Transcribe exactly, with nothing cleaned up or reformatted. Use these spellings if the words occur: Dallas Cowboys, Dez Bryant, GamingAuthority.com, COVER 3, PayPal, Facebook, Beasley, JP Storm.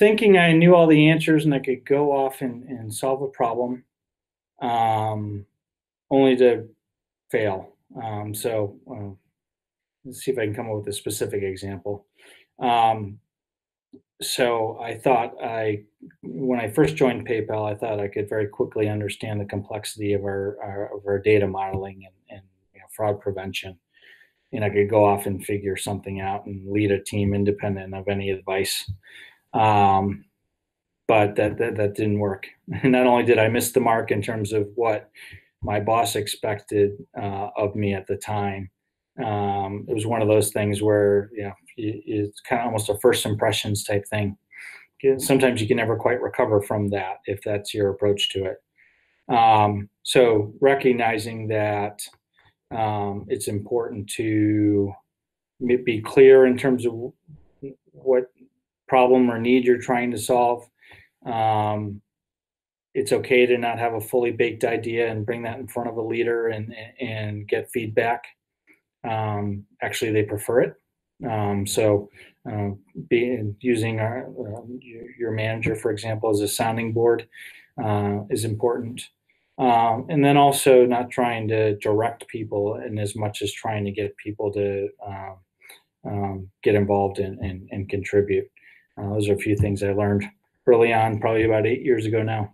thinking I knew all the answers and I could go off and, and solve a problem, um, only to fail. Um, so uh, let's see if I can come up with a specific example. Um, so I thought I, when I first joined PayPal, I thought I could very quickly understand the complexity of our, our, of our data modeling and, and you know, fraud prevention. And I could go off and figure something out and lead a team independent of any advice. Um, but that, that, that didn't work. And not only did I miss the mark in terms of what my boss expected uh, of me at the time, um, it was one of those things where, you know, it, it's kind of almost a first impressions type thing. Sometimes you can never quite recover from that if that's your approach to it. Um, so recognizing that um, it's important to be clear in terms of what problem or need you're trying to solve. Um, it's okay to not have a fully baked idea and bring that in front of a leader and, and get feedback. Um, actually, they prefer it. Um, so uh, being, using our, uh, your manager, for example, as a sounding board uh, is important. Um, and then also not trying to direct people in as much as trying to get people to um, um, get involved in, in, and contribute. Uh, those are a few things I learned early on, probably about eight years ago now.